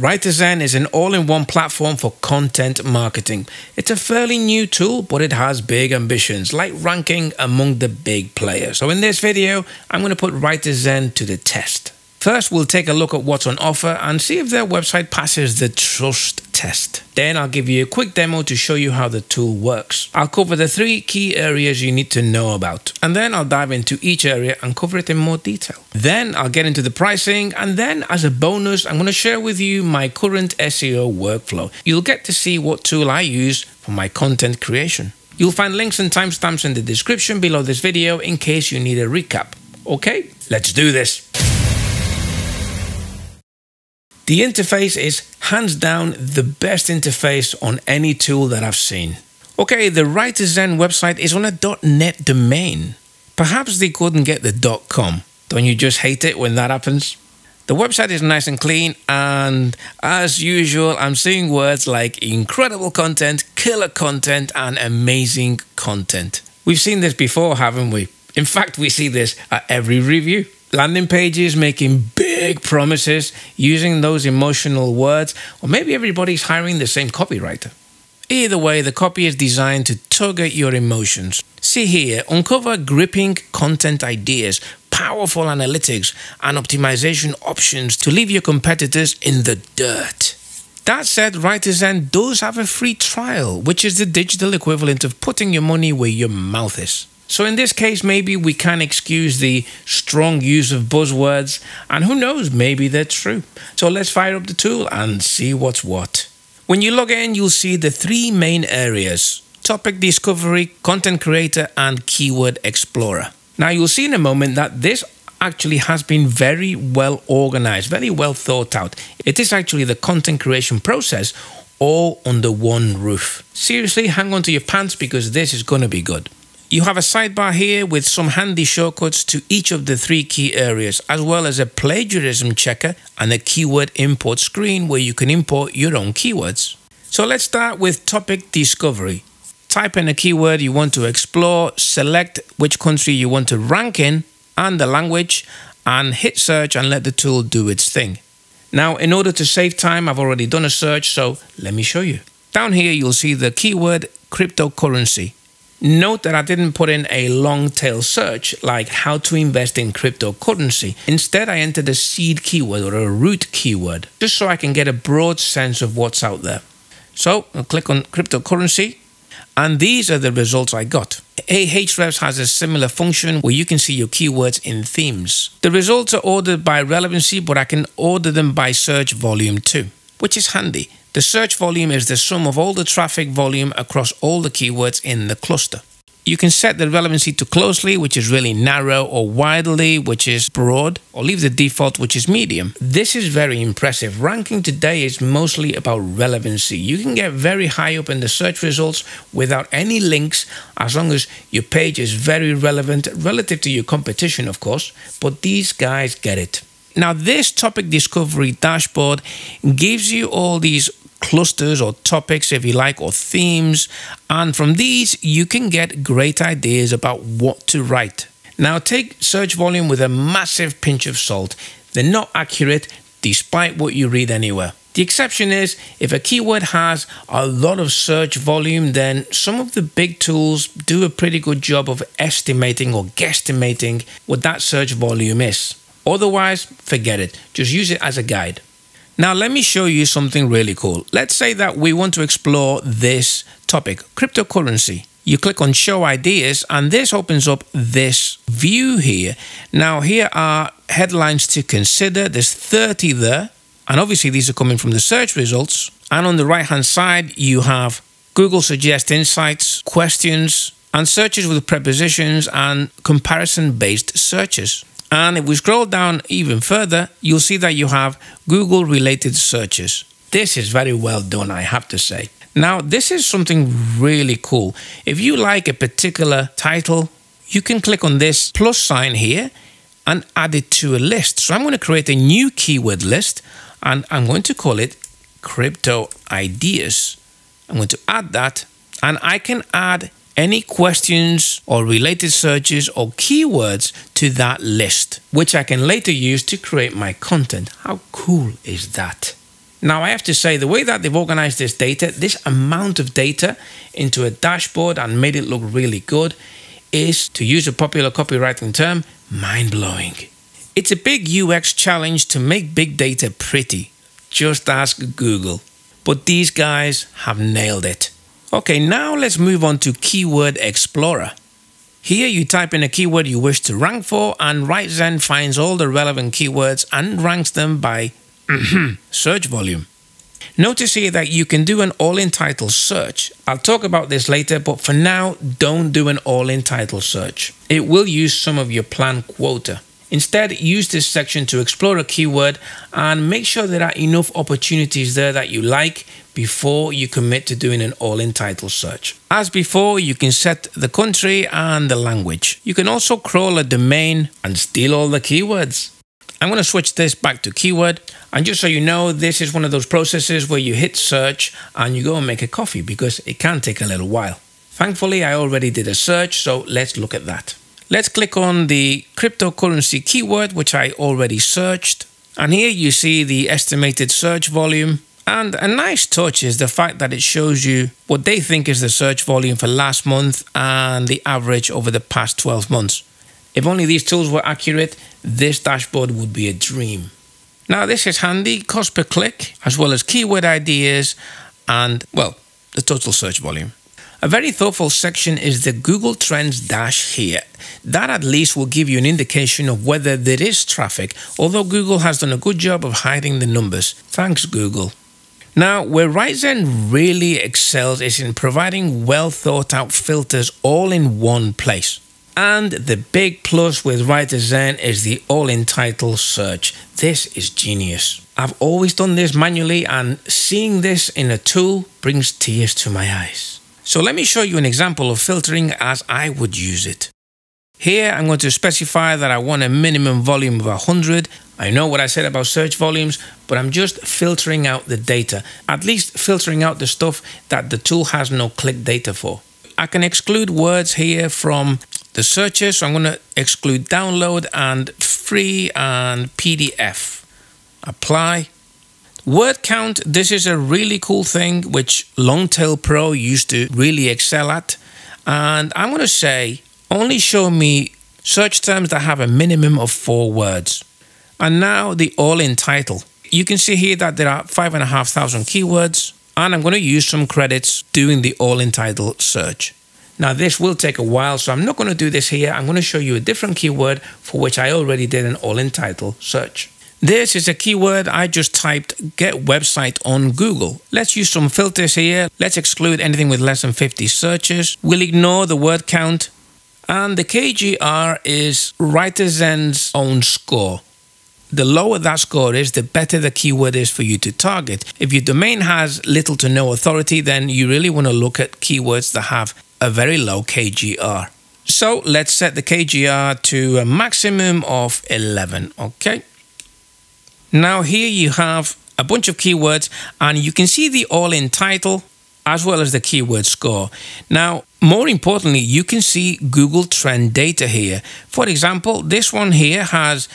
WriterZen is an all-in-one platform for content marketing. It's a fairly new tool, but it has big ambitions, like ranking among the big players. So in this video, I'm going to put WriterZen to the test. First, we'll take a look at what's on offer and see if their website passes the trust test. Then I'll give you a quick demo to show you how the tool works. I'll cover the three key areas you need to know about, and then I'll dive into each area and cover it in more detail. Then I'll get into the pricing, and then as a bonus, I'm going to share with you my current SEO workflow. You'll get to see what tool I use for my content creation. You'll find links and timestamps in the description below this video in case you need a recap. Okay, let's do this. The interface is hands down the best interface on any tool that I've seen. Okay, the WriterZen website is on a .net domain. Perhaps they couldn't get the .com. Don't you just hate it when that happens? The website is nice and clean, and as usual, I'm seeing words like incredible content, killer content, and amazing content. We've seen this before, haven't we? In fact, we see this at every review. Landing pages making big promises, using those emotional words, or maybe everybody's hiring the same copywriter. Either way, the copy is designed to tug at your emotions. See here, uncover gripping content ideas, powerful analytics, and optimization options to leave your competitors in the dirt. That said, WriterZen does have a free trial, which is the digital equivalent of putting your money where your mouth is. So in this case, maybe we can excuse the strong use of buzzwords, and who knows, maybe they're true. So let's fire up the tool and see what's what. When you log in, you'll see the three main areas: topic discovery, content creator, and keyword explorer. Now you'll see in a moment that this actually has been very well organized, very well thought out. It is actually the content creation process all under one roof. Seriously, hang on to your pants because this is going to be good. You have a sidebar here with some handy shortcuts to each of the three key areas, as well as a plagiarism checker and a keyword import screen where you can import your own keywords. So let's start with topic discovery. Type in a keyword you want to explore, select which country you want to rank in and the language, and hit search and let the tool do its thing. Now, in order to save time, I've already done a search, so let me show you. Down here, you'll see the keyword cryptocurrency. Note that I didn't put in a long tail search like how to invest in cryptocurrency. Instead, I entered a seed keyword or a root keyword just so I can get a broad sense of what's out there. So I'll click on cryptocurrency, and these are the results I got. Ahrefs has a similar function where you can see your keywords in themes. The results are ordered by relevancy, but I can order them by search volume too, which is handy. The search volume is the sum of all the traffic volume across all the keywords in the cluster. You can set the relevancy to closely, which is really narrow, or widely, which is broad, or leave the default, which is medium. This is very impressive. Ranking today is mostly about relevancy. You can get very high up in the search results without any links, as long as your page is very relevant relative to your competition, of course, but these guys get it. Now, this topic discovery dashboard gives you all these clusters or topics, if you like, or themes, and from these you can get great ideas about what to write. Now, take search volume with a massive pinch of salt. They're not accurate despite what you read anywhere. The exception is if a keyword has a lot of search volume, then some of the big tools do a pretty good job of estimating or guesstimating what that search volume is. Otherwise, forget it. Just use it as a guide. Now, let me show you something really cool. Let's say that we want to explore this topic, cryptocurrency. You click on Show Ideas, and this opens up this view here. Now, here are headlines to consider. There's 30 there, and obviously these are coming from the search results. And on the right-hand side, you have Google Suggest Insights, questions, and searches with prepositions and comparison-based searches. And if we scroll down even further, you'll see that you have Google-related searches. This is very well done, I have to say. Now, this is something really cool. If you like a particular title, you can click on this plus sign here and add it to a list. So I'm going to create a new keyword list, and I'm going to call it Crypto Ideas. I'm going to add that, and I can add any questions or related searches or keywords to that list, which I can later use to create my content. How cool is that? Now, I have to say, the way that they've organized this data, this amount of data into a dashboard and made it look really good is, to use a popular copywriting term, mind-blowing. It's a big UX challenge to make big data pretty. Just ask Google. But these guys have nailed it. Okay, now let's move on to Keyword Explorer. Here you type in a keyword you wish to rank for, and WriterZen finds all the relevant keywords and ranks them by search volume. Notice here that you can do an all-in title search. I'll talk about this later, but for now, don't do an all-in title search. It will use some of your planned quota. Instead, use this section to explore a keyword and make sure there are enough opportunities there that you like before you commit to doing an all-in title search. As before, you can set the country and the language. You can also crawl a domain and steal all the keywords. I'm going to switch this back to keyword. And just so you know, this is one of those processes where you hit search and you go and make a coffee because it can take a little while. Thankfully, I already did a search, so let's look at that. Let's click on the cryptocurrency keyword, which I already searched. And here you see the estimated search volume. And a nice touch is the fact that it shows you what they think is the search volume for last month and the average over the past 12 months. If only these tools were accurate, this dashboard would be a dream. Now, this is handy, cost per click, as well as keyword ideas and, well, the total search volume. A very thoughtful section is the Google Trends dash here. That at least will give you an indication of whether there is traffic, although Google has done a good job of hiding the numbers. Thanks, Google. Now, where WriterZen really excels is in providing well-thought-out filters all in one place. And the big plus with WriterZen is the all-in title search. This is genius. I've always done this manually, and seeing this in a tool brings tears to my eyes. So let me show you an example of filtering as I would use it. Here, I'm going to specify that I want a minimum volume of 100. I know what I said about search volumes, but I'm just filtering out the data, at least filtering out the stuff that the tool has no click data for. I can exclude words here from the searches, so I'm going to exclude download and free and PDF. Apply. Word count, this is a really cool thing which Long Tail Pro used to really excel at. And I'm going to say, only show me search terms that have a minimum of 4 words. And now the all-in title. You can see here that there are 5,500 keywords. And I'm going to use some credits doing the all-in title search. Now, this will take a while, so I'm not going to do this here. I'm going to show you a different keyword for which I already did an all-in title search. This is a keyword I just typed, get website on Google. Let's use some filters here. Let's exclude anything with less than 50 searches. We'll ignore the word count. And the KGR is WriterZen's own score. The lower that score is, the better the keyword is for you to target. If your domain has little to no authority, then you really want to look at keywords that have a very low KGR. So let's set the KGR to a maximum of 11, okay? Now here you have a bunch of keywords and you can see the all-in title as well as the keyword score. Now, more importantly, you can see Google Trend data here. For example, this one here has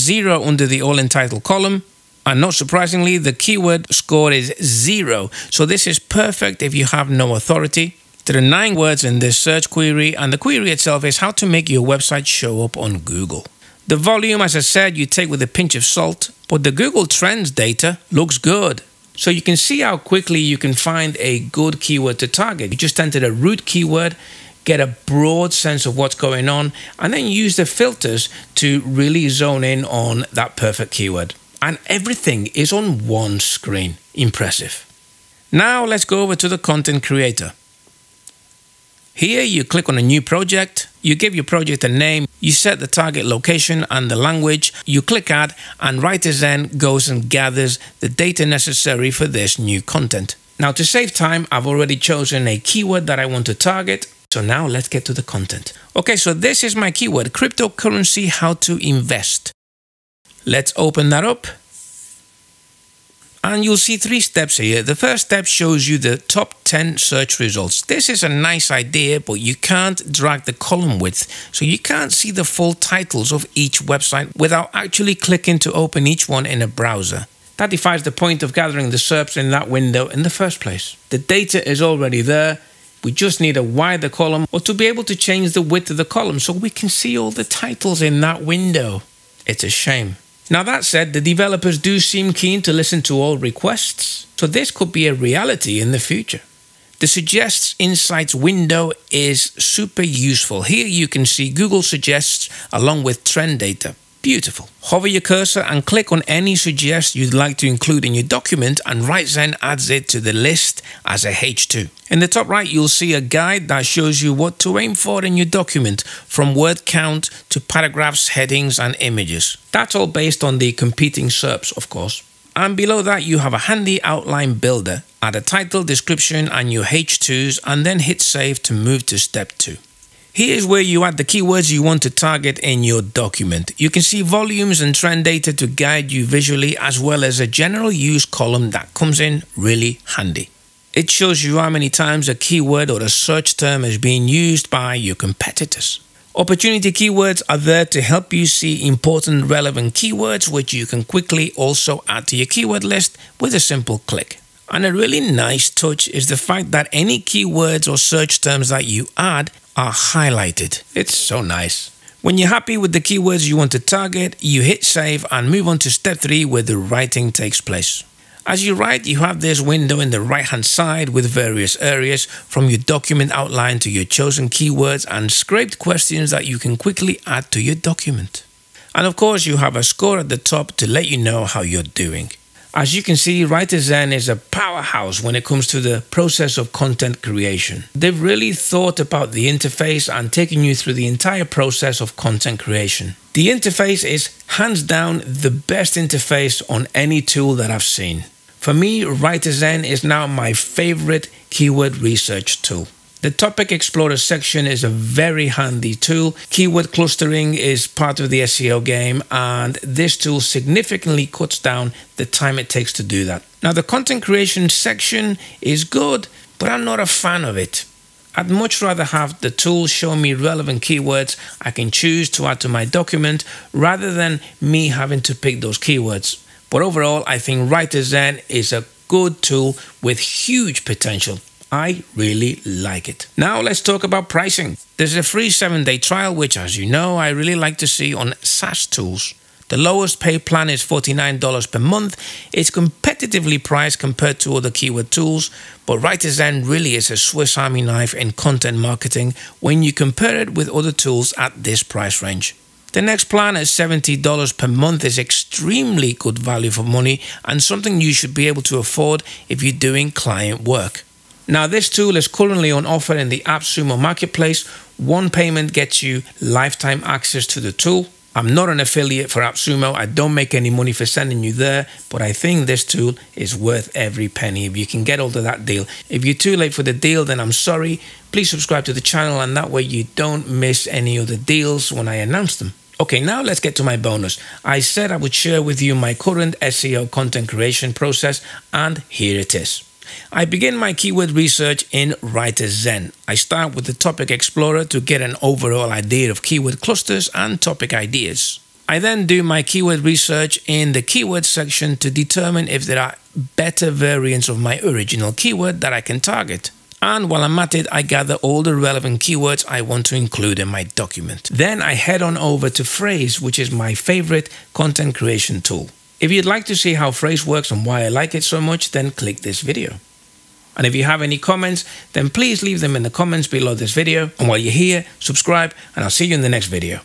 0 under the all-in title column. And not surprisingly, the keyword score is 0. So this is perfect if you have no authority. There are 9 words in this search query, and the query itself is how to make your website show up on Google. The volume, as I said, you take with a pinch of salt, but the Google Trends data looks good. So you can see how quickly you can find a good keyword to target. You just enter a root keyword, get a broad sense of what's going on, and then use the filters to really zone in on that perfect keyword. And everything is on one screen. Impressive. Now let's go over to the content creator. Here you click on a new project, you give your project a name, you set the target location and the language, you click add, and WriterZen goes and gathers the data necessary for this new content. Now, to save time, I've already chosen a keyword that I want to target, so now let's get to the content. Okay, so this is my keyword, cryptocurrency, how to invest. Let's open that up. And you'll see 3 steps here. The first step shows you the top 10 search results. This is a nice idea, but you can't drag the column width. So you can't see the full titles of each website without actually clicking to open each one in a browser. That defies the point of gathering the SERPs in that window in the first place. The data is already there. We just need a wider column or to be able to change the width of the column so we can see all the titles in that window. It's a shame. Now that said, the developers do seem keen to listen to all requests, so this could be a reality in the future. The Suggests Insights window is super useful. Here you can see Google Suggests along with trend data. Beautiful. Hover your cursor and click on any suggest you'd like to include in your document, and WriterZen adds it to the list as a H2. In the top right, you'll see a guide that shows you what to aim for in your document, from word count to paragraphs, headings, and images. That's all based on the competing SERPs, of course. And below that, you have a handy outline builder. Add a title, description, and your H2s, and then hit save to move to step 2. Here's where you add the keywords you want to target in your document. You can see volumes and trend data to guide you visually, as well as a general use column that comes in really handy. It shows you how many times a keyword or a search term is being used by your competitors. Opportunity keywords are there to help you see important relevant keywords, which you can quickly also add to your keyword list with a simple click. And a really nice touch is the fact that any keywords or search terms that you add are highlighted. It's so nice. When you're happy with the keywords you want to target, you hit save and move on to step 3, where the writing takes place. As you write, you have this window in the right hand side with various areas, from your document outline to your chosen keywords and scraped questions that you can quickly add to your document. And of course, you have a score at the top to let you know how you're doing. As you can see, WriterZen is a powerhouse when it comes to the process of content creation. They've really thought about the interface and taken you through the entire process of content creation. The interface is hands down the best interface on any tool that I've seen. For me, WriterZen is now my favorite keyword research tool. The Topic Explorer section is a very handy tool. Keyword clustering is part of the SEO game, and this tool significantly cuts down the time it takes to do that. Now, the content creation section is good, but I'm not a fan of it. I'd much rather have the tool show me relevant keywords I can choose to add to my document rather than me having to pick those keywords. But overall, I think WriterZen is a good tool with huge potential. I really like it. Now let's talk about pricing. There's a free 7-day trial, which, as you know, I really like to see on SaaS tools. The lowest paid plan is $49 per month. It's competitively priced compared to other keyword tools, but WriterZen really is a Swiss Army knife in content marketing when you compare it with other tools at this price range. The next plan at $70 per month is extremely good value for money and something you should be able to afford if you're doing client work. Now, this tool is currently on offer in the AppSumo marketplace. One payment gets you lifetime access to the tool. I'm not an affiliate for AppSumo. I don't make any money for sending you there, but I think this tool is worth every penny if you can get hold of that deal. If you're too late for the deal, then I'm sorry. Please subscribe to the channel, and that way you don't miss any other deals when I announce them. Okay, now let's get to my bonus. I said I would share with you my current SEO content creation process, and here it is. I begin my keyword research in WriterZen. I start with the Topic Explorer to get an overall idea of keyword clusters and topic ideas. I then do my keyword research in the keyword section to determine if there are better variants of my original keyword that I can target. And while I'm at it, I gather all the relevant keywords I want to include in my document. Then I head on over to Phrase, which is my favorite content creation tool. If you'd like to see how Phrase works and why I like it so much, then click this video. And if you have any comments, then please leave them in the comments below this video. And while you're here, subscribe, and I'll see you in the next video.